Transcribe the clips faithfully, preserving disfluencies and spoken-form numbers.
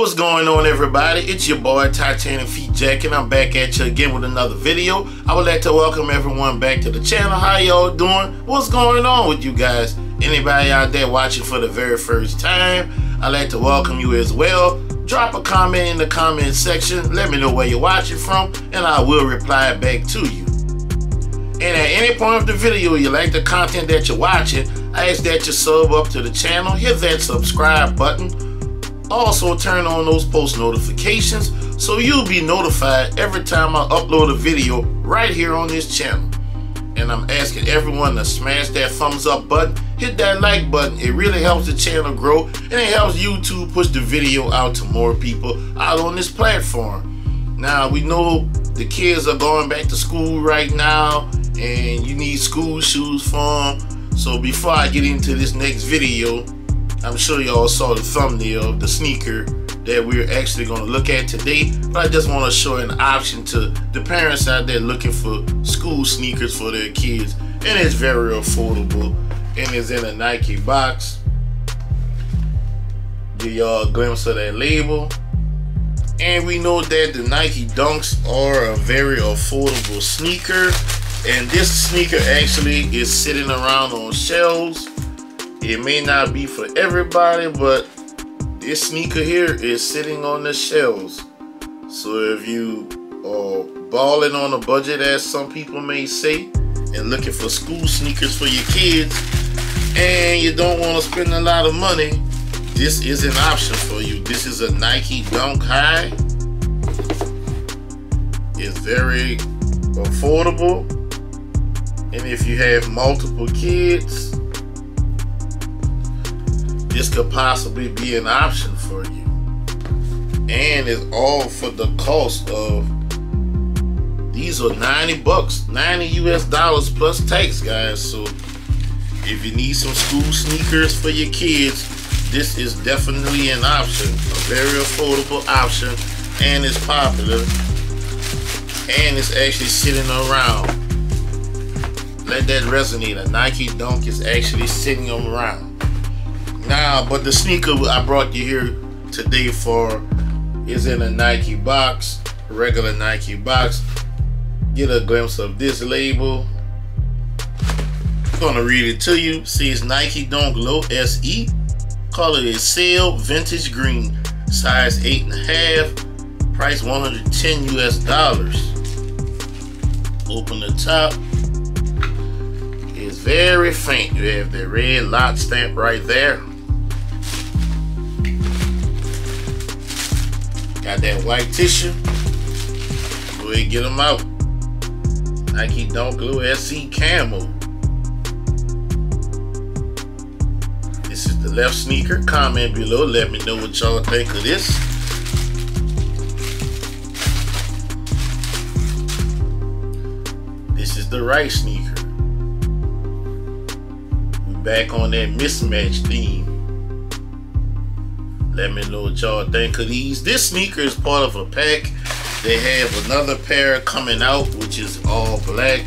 What's going on, everybody? It's your boy Titanic Feet Jack, and I'm back at you again with another video. I would like to welcome everyone back to the channel. How y'all doing? What's going on with you guys? Anybody out there watching for the very first time, I'd like to welcome you as well. Drop a comment in the comment section. Let me know where you're watching from, and I will reply back to you. And at any point of the video you like the content that you're watching, I ask that you sub up to the channel, hit that subscribe button. Also turn on those post notifications so you'll be notified every time I upload a video right here on this channel. And I'm asking everyone to smash that thumbs up button, hit that like button. It really helps the channel grow, and it helps YouTube push the video out to more people out on this platform. Now, we know the kids are going back to school right now, and you need school shoes for them. So before I get into this next video, I'm sure y'all saw the thumbnail of the sneaker that we're actually going to look at today, but I just want to show an option to the parents out there looking for school sneakers for their kids, and it's very affordable, and it's in a Nike box. Give y'all a glimpse of that label. And we know that the Nike Dunks are a very affordable sneaker, and this sneaker actually is sitting around on shelves. It may not be for everybody, but this sneaker here is sitting on the shelves. So if you are balling on a budget, as some people may say, and looking for school sneakers for your kids, and you don't want to spend a lot of money, this is an option for you. This is a Nike Dunk High. It's very affordable. And if you have multiple kids, this could possibly be an option for you. And it's all for the cost of, these are ninety bucks, ninety U S dollars plus tax, guys. So if you need some school sneakers for your kids, this is definitely an option, a very affordable option, and it's popular, and it's actually sitting around. Let that resonate. A Nike Dunk is actually sitting around. Now, but the sneaker I brought you here today for is in a Nike box, a regular Nike box. Get a glimpse of this label. I'm gonna read it to you. See, it's Nike Dunk Low S E. Color is Sail Vintage Green, size eight and a half, price one hundred ten U S dollars. Open the top. It's very faint. You have the red lot stamp right there. Got that white tissue. Go ahead, get them out. Nike Dunk Low S E Camo. This is the left sneaker. Comment below. Let me know what y'all think of this. This is the right sneaker. We're back on that mismatch theme. Let me know what y'all think of these. This sneaker is part of a pack. They have another pair coming out, which is all black.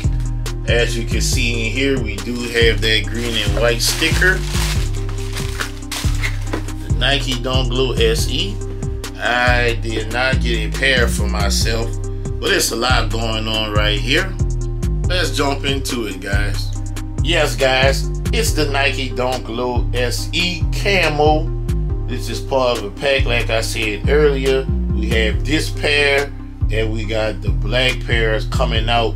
As you can see in here, we do have that green and white sticker. The Nike Dunk Low S E. I did not get a pair for myself, but it's a lot going on right here. Let's jump into it, guys. Yes, guys, it's the Nike Dunk Low S E Camo. This is part of a pack, like I said earlier. We have this pair, and we got the black pairs coming out,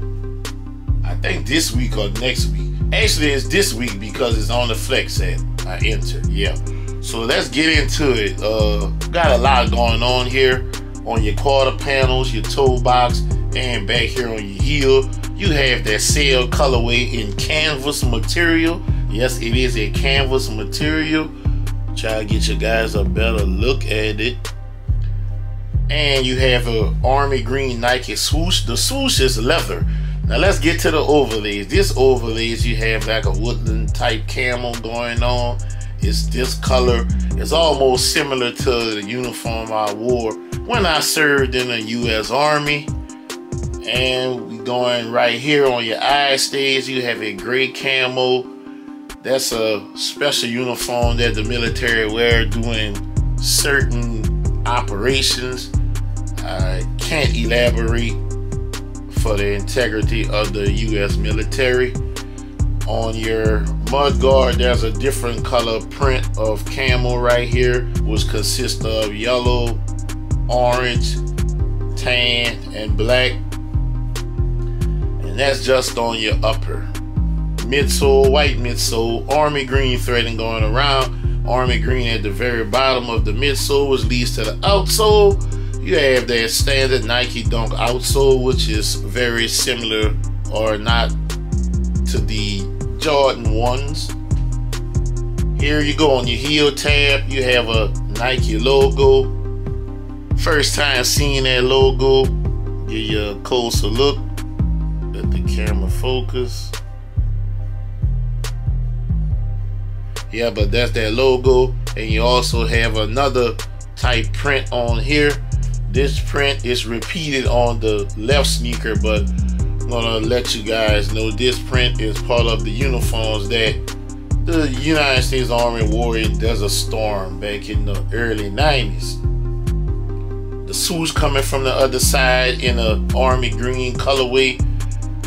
I think this week or next week. Actually, it's this week because it's on the flex set I entered, yeah. So let's get into it. Uh, got a lot going on here. On your quarter panels, your toe box, and back here on your heel, you have that sail colorway in canvas material. Yes, it is a canvas material. Try to get you guys a better look at it. And you have a army green Nike swoosh. The swoosh is leather. Now let's get to the overlays. This overlays, you have like a woodland type camel going on. It's this color. It's almost similar to the uniform I wore when I served in the U S Army. And we going right here on your eye stays, you have a gray camel. That's a special uniform that the military wear during certain operations. I can't elaborate for the integrity of the U S military. On your mud guard, there's a different color print of camel right here, which consists of yellow, orange, tan, and black. And that's just on your upper. Midsole, white midsole, army green threading going around, army green at the very bottom of the midsole, which leads to the outsole. You have that standard Nike Dunk outsole, which is very similar or not to the Jordan ones. Here you go on your heel tab, you have a Nike logo. First time seeing that logo, give you a closer look. Let the camera focus. Yeah, but that's that logo. And you also have another type print on here. This print is repeated on the left sneaker, but gonna let you guys know this print is part of the uniforms that the United States Army wore in Desert Storm back in the early nineties. The swoosh coming from the other side in an army green colorway,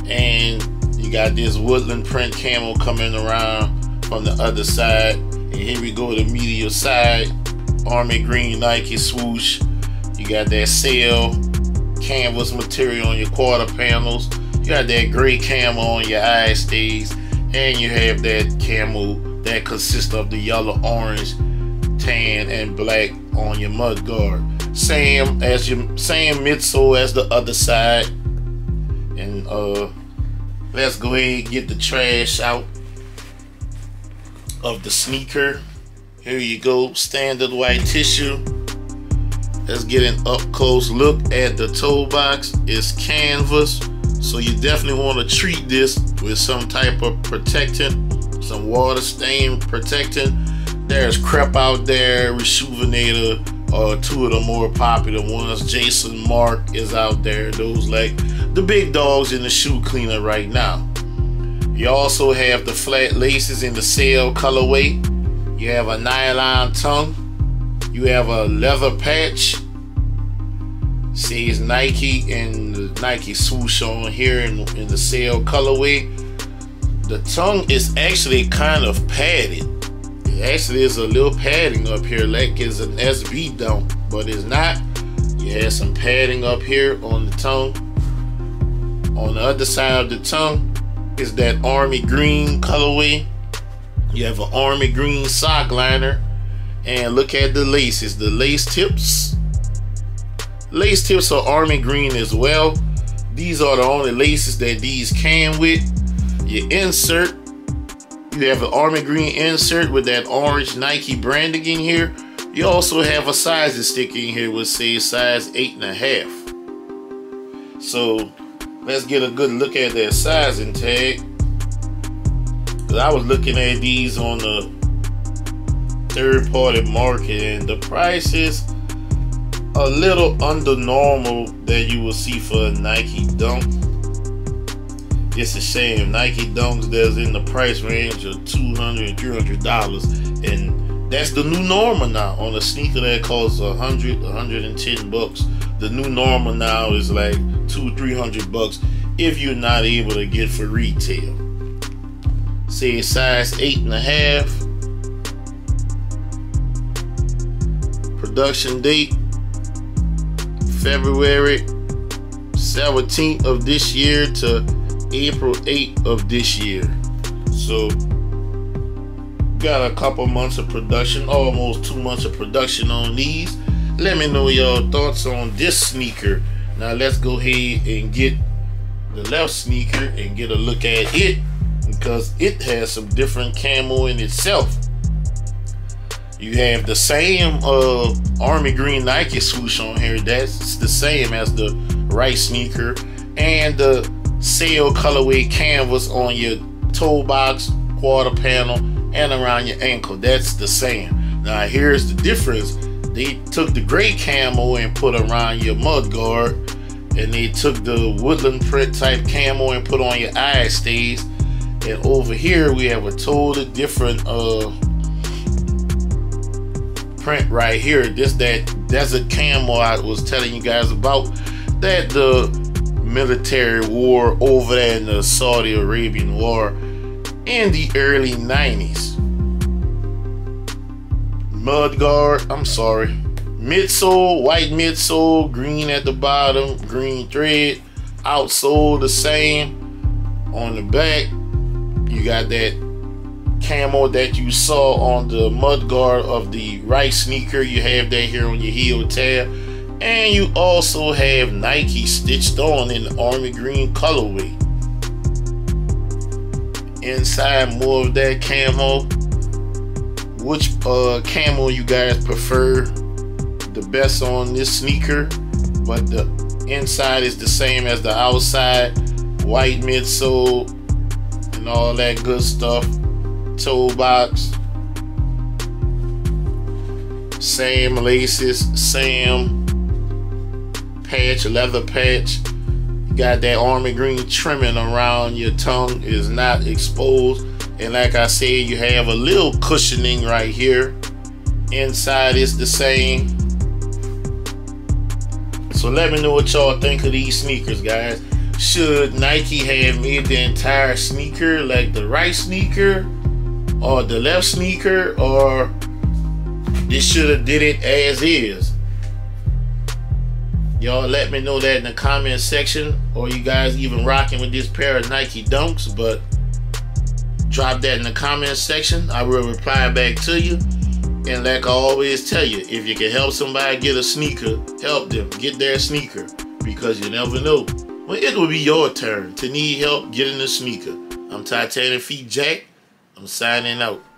and you got this woodland print camel coming around from the other side. And here we go, the medial side, army green Nike swoosh. You got that sail canvas material on your quarter panels. You got that gray camel on your eye stays, and you have that camel that consists of the yellow, orange, tan, and black on your mud guard. Same as your same midsole as the other side. And uh, let's go ahead and get the trash out of the sneaker. Here you go, standard white tissue. Let's get an up close look at the toe box. It's canvas, so you definitely want to treat this with some type of protectant, some water stain protectant. There's Crep out there, Reshoevn eight r, or uh, two of the more popular ones. Jason Mark is out there. Those like the big dogs in the shoe cleaner right now. You also have the flat laces in the sail colorway. You have a nylon tongue. You have a leather patch. Says Nike and the Nike swoosh on here in, in the sail colorway. The tongue is actually kind of padded. It actually is a little padding up here, like it's an S B dunk, but it's not. You have some padding up here on the tongue. On the other side of the tongue is that army green colorway. You have an army green sock liner. And look at the laces, the lace tips. Lace tips are army green as well. These are the only laces that these came with. Your insert, you have an army green insert with that orange Nike branding in here. You also have a sizes stick in here which says size eight and a half. So let's get a good look at that sizing tag. Cause I was looking at these on the third party market, and the price is a little under normal that you will see for a Nike Dunk. It's a shame. Nike Dunks that's in the price range of two hundred, three hundred dollars, and that's the new normal now on a sneaker that costs a hundred, a hundred ten bucks. The new normal now is like two, three hundred bucks if you're not able to get for retail. Say size eight and a half. Production date February seventeenth of this year to April eighth of this year. So got a couple months of production, almost two months of production on these. Let me know your thoughts on this sneaker. Now let's go ahead and get the left sneaker and get a look at it, because it has some different camo in itself. You have the same uh, army green Nike swoosh on here. That's the same as the right sneaker, and the sail colorway canvas on your toe box, quarter panel, and around your ankle. That's the same. Now here's the difference. They took the gray camo and put around your mud guard, and they took the woodland print type camo and put on your eye stays. And over here we have a totally different uh print right here. This that Desert Camel I was telling you guys about that the military wore over there in the Saudi Arabian war in the early nineties. Mudguard, I'm sorry, midsole, white midsole, green at the bottom, green thread, outsole the same. On the back you got that camo that you saw on the mudguard of the right sneaker. You have that here on your heel tab, and you also have Nike stitched on in the army green colorway. Inside, more of that camo. Which uh, camo you guys prefer the best on this sneaker? But the inside is the same as the outside. White midsole and all that good stuff. Toe box, same laces, same patch, leather patch. You got that army green trimming around your tongue, is not exposed. And like I said, you have a little cushioning right here. Inside is the same. So let me know what y'all think of these sneakers, guys. Should Nike have made the entire sneaker like the right sneaker or the left sneaker, or they should have did it as is? Y'all let me know that in the comment section. Or you guys even rocking with this pair of Nike Dunks? But drop that in the comment section. I will reply back to you. And like I always tell you, if you can help somebody get a sneaker, help them get their sneaker, because you never know when it will be your turn to need help getting a sneaker. I'm Titanic Feet Jack. I'm signing out.